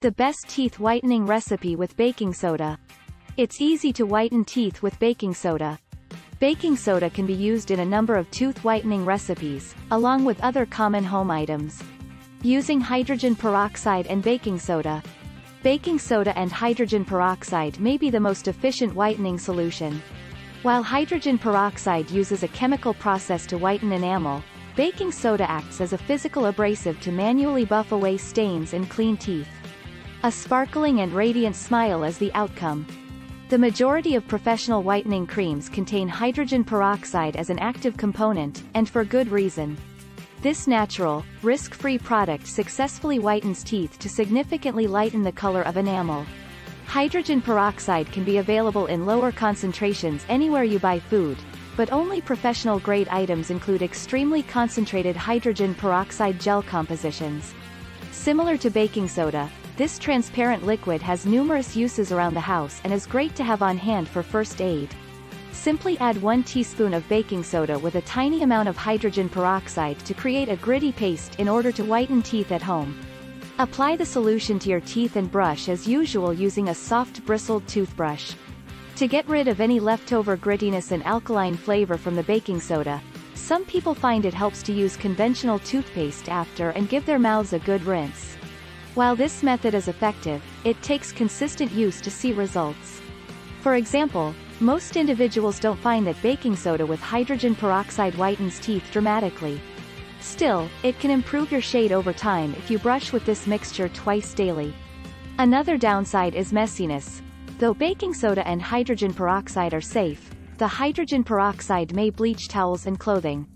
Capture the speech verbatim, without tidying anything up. The best teeth whitening recipe with baking soda. It's easy to whiten teeth with baking soda. Baking soda can be used in a number of tooth whitening recipes, along with other common home items. Using hydrogen peroxide and baking soda. Baking soda and hydrogen peroxide may be the most efficient whitening solution. While hydrogen peroxide uses a chemical process to whiten enamel, baking soda acts as a physical abrasive to manually buff away stains and clean teeth. A sparkling and radiant smile is the outcome. The majority of professional whitening creams contain hydrogen peroxide as an active component, and for good reason. This natural, risk-free product successfully whitens teeth to significantly lighten the color of enamel. Hydrogen peroxide can be available in lower concentrations anywhere you buy food, but only professional-grade items include extremely concentrated hydrogen peroxide gel compositions. Similar to baking soda, this transparent liquid has numerous uses around the house and is great to have on hand for first aid. Simply add one teaspoon of baking soda with a tiny amount of hydrogen peroxide to create a gritty paste in order to whiten teeth at home. Apply the solution to your teeth and brush as usual using a soft bristled toothbrush. To get rid of any leftover grittiness and alkaline flavor from the baking soda, some people find it helps to use conventional toothpaste after and give their mouths a good rinse. While this method is effective, it takes consistent use to see results. For example, most individuals don't find that baking soda with hydrogen peroxide whitens teeth dramatically. Still, it can improve your shade over time if you brush with this mixture twice daily. Another downside is messiness. Though baking soda and hydrogen peroxide are safe, the hydrogen peroxide may bleach towels and clothing.